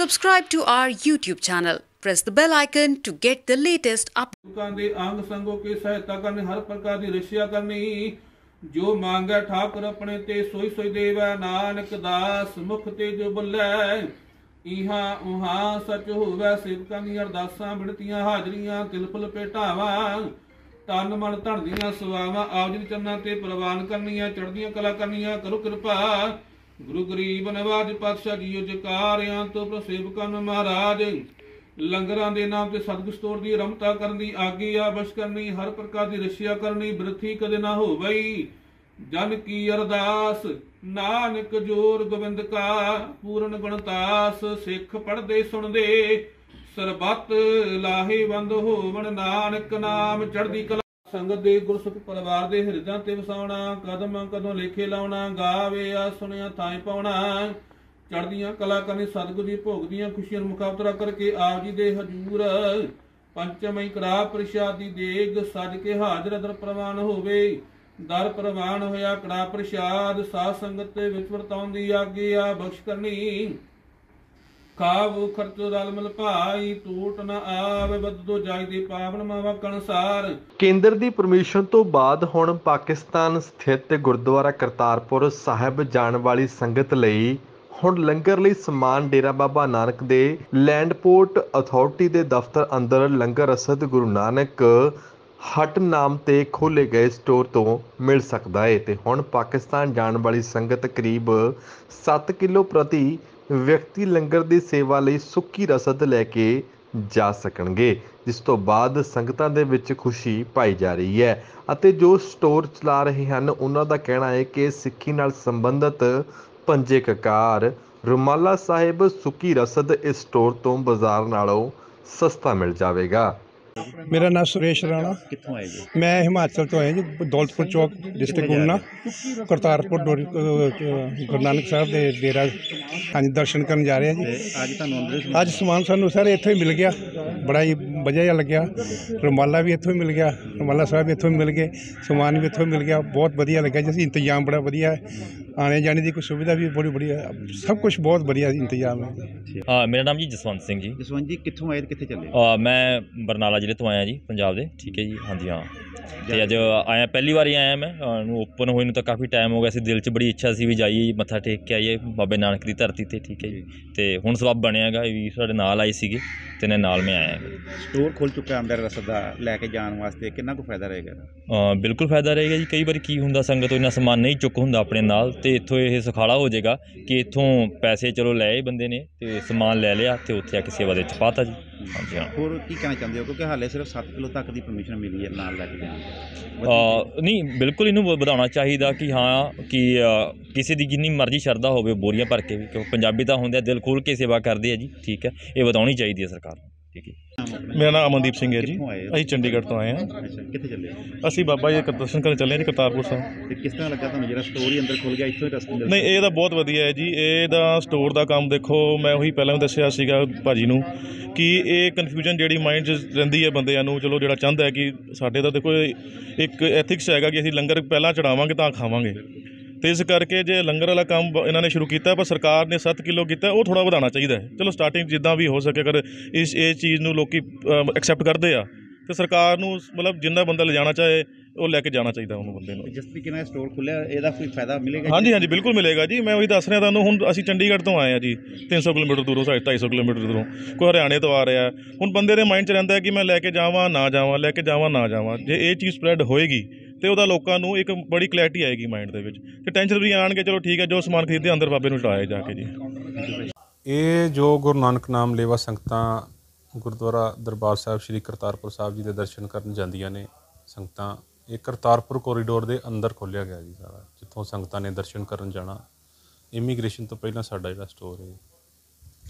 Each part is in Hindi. Subscribe to our YouTube channel. Press the bell icon to get the latest up. अंग संगों की सहायता करनी, हर प्रकार की रक्षा करनी, जो मांगे ठाकुर अपने ते सोई सोई देवा, नानक दास मुख ते जो बोले इहा उहा सच होवे। सेवकां दी अरदासां बिनतियां हाजरियां तिलफुल पेटावा, तन मन धन दीआं सवावां आप जी चरनां ते प्रवान करनियां, चढ़दियां कला करनियां करो कृपा। गुरु गरीब नवाज पातशाह जीओ जकारियां तो सेवकां नूं महाराज लंगरां दे नाम ते सतगुर स्टोर दी रमता करनी, आगे आबश करनी, हर प्रकार दी रशिया करनी, बिरथी कदे ना होवई। जन की अरदास नानक जोर गोविंद का पूर्ण गुणतास, सिख पढ़दे सुनदे सरबत लाहेवंद होवन, नानक नाम चढ़दी कला। संगत दे गुरसुख परिवार दे हिरदां ते वसाउणा, कदम कदों लेखे लाउणा, गावे आ सुनिया थाई पाउणा, चढ़दियां कला करनी, सतगुरु जी भोग दियां खुशियां मुखावतरा करके आप जी दे हजूर पंचम कड़ा प्रशाद दी देग सज के हाजर दर प्रवान होवे। दर प्रवान होया कड़ा प्रशाद साध संगत ते विच वर्ताउण दी आगे आ बख्श करनी, खावो खर्चो रल मिल भाई टूट ना आवे, बददो जाई दे पावन मावा कणसार। केंद्र की परमिशन तो बाद हुण पाकिस्तान स्थित गुरुद्वारा करतारपुर साहिब जाण वाली संगत लई हुण लंगर लई समान डेरा बाबा नानक दे लैंडपोर्ट अथॉरिटी दे दफ्तर अंदर लंगर रसद गुरु नानक हट नाम ते खोले गए स्टोर तो मिल सकता है। तो हुण पाकिस्तान जाण वाली संगत करीब 7 किलो प्रति ਵਿਅਕਤੀ ਲੰਗਰ ਦੀ ਸੇਵਾ ਲਈ ਸੁੱਕੀ ਰਸਦ ਲੈ ਕੇ ਜਾ ਸਕਣਗੇ, ਜਿਸ ਤੋਂ ਬਾਅਦ ਸੰਗਤਾਂ ਦੇ ਵਿੱਚ ਖੁਸ਼ੀ ਪਾਈ ਜਾ ਰਹੀ ਹੈ। ਅਤੇ ਜੋ ਸਟੋਰ ਚਲਾ ਰਹੇ ਹਨ ਉਹਨਾਂ ਦਾ ਕਹਿਣਾ ਹੈ ਕਿ ਸਿੱਖੀ ਨਾਲ ਸੰਬੰਧਿਤ ਪੰਜੇ ਕਕਾਰ ਰੁਮਾਲਾ ਸਾਹਿਬ ਸੁੱਕੀ ਰਸਦ ਇਸ ਸਟੋਰ ਤੋਂ ਬਾਜ਼ਾਰ ਨਾਲੋਂ ਸਸਤਾ ਮਿਲ ਜਾਵੇਗਾ। मेरा नाम सुरेश राणा, मैं हिमाचल तो आया जी, दौलतपुर चौक डिस्ट्रिक्ट ऊना, करतारपुर गुरु नानक साहब के डेरा हाँ दर्शन करने जा रहे हैं जी। अज समान सानू सर इतों ही मिल गया, बड़ा ही वजिया जहा लग्या, रुमाला भी इतों ही मिल गया, रुमाला साहब भी इतों ही मिल गए, समान भी इतों ही मिल गया, बहुत वजिया लग्या जी। इंतजाम बड़ा वजिया है, आने जाने की कोई सुविधा भी बड़ी बढ़िया, सब कुछ बहुत बढ़िया इंतजाम है। मेरा नाम जी जसवंत सिंह जी। जसवंत जी कितों आए, कितने चले? मैं बरनाला जिले तो आया जी, पंजाब के, ठीक है जी, हाँ जी हाँ। तो अज आया, पहली बार ही आया मैं, ओपन होए नूं तां काफ़ी टाइम हो गया सी, दिल च बड़ी इच्छा सी भी जाइए मत्था टेक के आइए बाबे नानक की धरती ते, ठीक है जी। तो हुण सबब बनेगा भी, साडे नाल आए सीगे ते इन्हां नाल मैं आया। स्टोर खुल चुका है अंदर रसद दा, लैके जाण वास्ते कितना को फायदा रहेगा? बिल्कुल फायदा रहेगा जी। कई बार की हुंदा संगत इन्ना समान नहीं चुक हुंदा अपने नाल, ते इत्थों यह सखाला हो जाएगा कि इत्थों पैसे चलो लए बंदे ने ते समान लै लिया ते उत्थे आके सेवा दे च पाता जी। हाँ जी हाँ। होर की कहना चाहते हो? क्योंकि हाले सिर्फ 7 किलो तक की परमिशन मिली है नाल लैके जाने, नहीं बिल्कुल इन्हों बढ़ाना चाहिए कि हाँ कि किसी की जिन्नी मर्जी शरदा हो बोरियां भर के भी, क्योंकि पंजाबी तो होंगे दिल खोल के सेवा करते हैं जी, ठीक है, ये बतानी चाहिए सरकार। मेरा नाम अमनदीप सिंह है जी, अं चंडीगढ़ तो आए हैं। कितने चले? असी बाबा जी दर्शन करने चले जी करतारपुर साहब। किस तरह लगा तुम जो स्टोर ही अंदर खुल गया इतों? नहीं, ये बहुत वधिया है जी, ये स्टोर का काम देखो, मैं वही पहले भी दसिया सीगा भाजी नूं कि ये कन्फ्यूजन जी माइंड रही है बंदे नूं, चलो जो चाहता है कि साढ़े तो देखो एक एथिक्स हैगा कि असीं लंगर पहला चढ़ावांगे तां खावांगे, तो इस करके जो लंगर वाला काम इन्होंने शुरू किया, पर सरकार ने 7 किलो किया, वो थोड़ा बढ़ाना चाहिए। चलो स्टार्टिंग जिदा भी हो सके, अगर इस ये चीज़ नूं लोकी एक्सैप्ट करते हैं तो सरकार नूं मतलब जिन्ना बंदा ले जाना चाहे वो लैके जाना चाहिए उन्होंने बंदे नूं। जिस तरीके नाल स्टोर खुलिया इहदा कोई फायदा मिलेगा? हाँ जी हाँ जी, बिल्कुल मिलेगा जी। मैं वही दस रहा तुहानूं, हुण असीं चंडीगढ़ तो आए हैं जी, 300 किलोमीटर दूरों, 250 किलोमीटर दूरों, कोई हरियाणे तो आ रहा है। हुण बंदे दे माइंड च रहिंदा है कि मैं लैके जावां ना जावां, लैके जावां ना जावां, जे ये चीज़ स्प्रैड होएगी तो वह लोगों को एक बड़ी क्लैरिटी आएगी माइंड के, टेंशन भी आएगी, चलो ठीक है जो समान खरीदते अंदर बाबे चढ़ाया जाके जी। ये जो गुरु नानक नाम लेवा संगतां गुरुद्वारा दरबार साहब श्री करतारपुर साहब जी के दर्शन करन जांदियां ने संगतां, ये करतारपुर कॉरीडोर के अंदर खोलिया गया जी सारा, जितों संगतां ने दर्शन करन जाना। इमीग्रेशन तो पहला साडा जिहड़ा स्टोर है।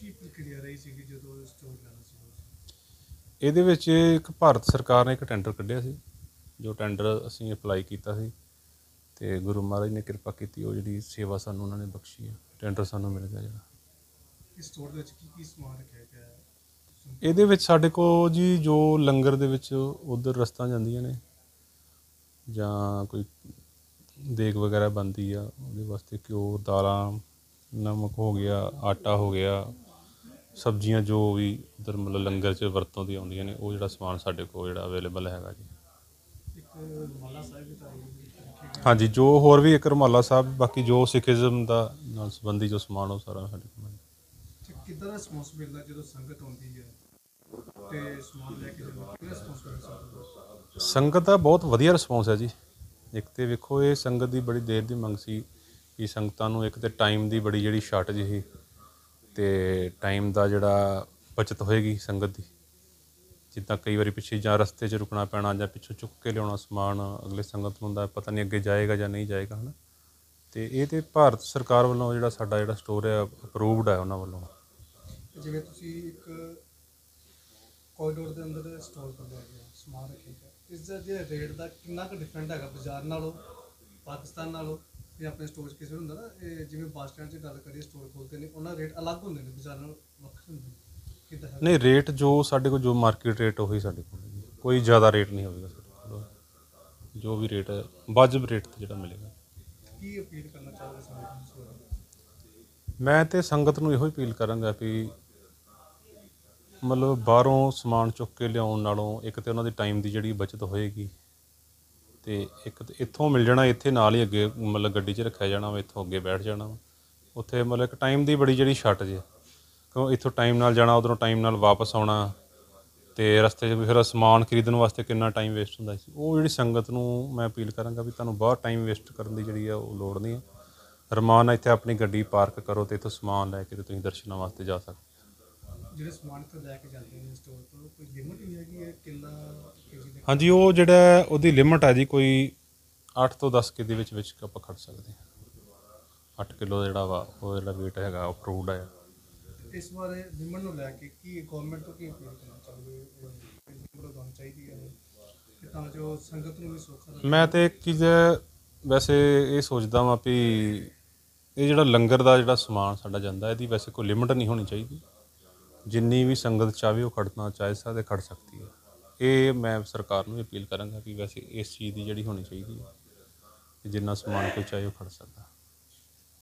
की प्रक्रिया रही सी जो स्टोर लाना सी? इहदे विच एक भारत सरकार ने एक टेंडर कढिया सी, जो टेंडर असीं अप्लाई कीता सी ते गुरु महाराज ने किरपा कीती, वो जिहड़ी सेवा सानूं उन्होंने बख्शी है, टेंडर सानूं मिल गया। जिहड़ा स्टोर दे विच की समान रखिया गया है इहदे विच साडे को जी, जो लंगर दे विच उधर रस्तां जांदियां ने जां कोई देग वगैरह बनती है, उहदे वास्ते घिओ दालां नमक हो गया, आटा हो गया, सब्जियां जो भी उधर मतलब लंगर च वरतों दी आउंदियां ने ओह जेह्ड़ा समान साडे कोल जेह्ड़ा अवेलेबल हैगा जी। हाँ जी, जो होर भी एक रुमाला साहब बाकी जो सिखिज्म दा नाल संबंधी जो समान ओह सारा साडे कोल है। किद्दां रिस्पांस मिलदा जदों संगत आउंदी है ते समान लैके जांदी? रिस्पांस संगत दा बहुत वधिया रिस्पांस है जी। एक तो वेखो ये संगत की बड़ी देर की मंग सी कि संगतां नूं एक तो टाइम की बड़ी जिहड़ी शार्टेज ही तो टाइम का जोड़ा बचत होएगी संगत की, जिद्दां कई बार पिछे जां रस्ते च रुकना पैना जां पिछों चुक के लिआउणा समान अगले संगत नूं दा पता नहीं अगे जाएगा जां नहीं जाएगा है ना। तो ये तो भारत सरकार वालों जोड़ा साडा जोड़ा स्टोर है अपरूवड है उन्हां वालों। जिवें तुसीं एक कॉरिडोर दे अंदर स्टोर करदे हो समान रखे इसका जो रेट का कितना डिफरेंट है बाजार नालों पाकिस्तान नालों या अपने स्टोर किसी होंगे ना जिवें बस स्टैंड से गल करिए स्टोर खोलते हैं उन्होंने रेट अलग होंगे ने बाजार नालों वक्खरे होंगे नहीं। रेट जो साढ़े को जो मार्केट रेट वही साढ़े कोई ज़्यादा रेट नहीं होगा साढ़े जो भी रेट है वाजिब रेट जो मिलेगा। की अपील करना चाहते मैं तो संगत को यो अपील कराँगा कि मतलब बाहरों समान चुक के लियाउण नालों एक तो उन्होंने टाइम की जी बचत होएगी तो एक तो इतों मिल जाना इतने नाल ही अगे मतलब गड्डी च रखा जाना वा इतों अगे बैठ जाना वा उत्थे मतलब एक टाइम की बड़ी जी शॉर्टेज है क्यों इतों टाइम नाल जाना उधरों टाइम नाल वापस आना तो रस्ते फिर समान खरीदण वास्ते कितना टाइम वेस्ट होंदा सी। वो जी संगत नूं मैं अपील कराँगा भी तुहानूं बाहर टाइम वेस्ट करन दी जिहड़ी आ लोड़ नहीं है। रमान नाल इत्थे अपनी गड्डी पार्क करो तो इतों समान लैके तो तुसीं दर्शनां वास्ते जा सकदे। हाँ जी, वो जो उसकी लिमिट है जी कोई 8 तो 10 के आप खड़ सकते हैं। 8 किलो जो वेट है अप्रूवड है। इस बारे लिमिट को लैके कि गवर्नमेंट तो की मैं तो एक चीज़ वैसे ये सोचता वहाँ भी ये जो लंगर का जो समान साडा जांदा है इसकी वैसे कोई लिमिट नहीं होनी चाहिए। जिन्नी भी संगत चाहे वो खड़ना चाहे सारे खड़ सकती है। ये मैं सरकार नूं अपील कराँगा कि वैसे इस चीज़ की जी होनी चाहिए जिन्ना समान कोई चाहे वो खड़ सकता।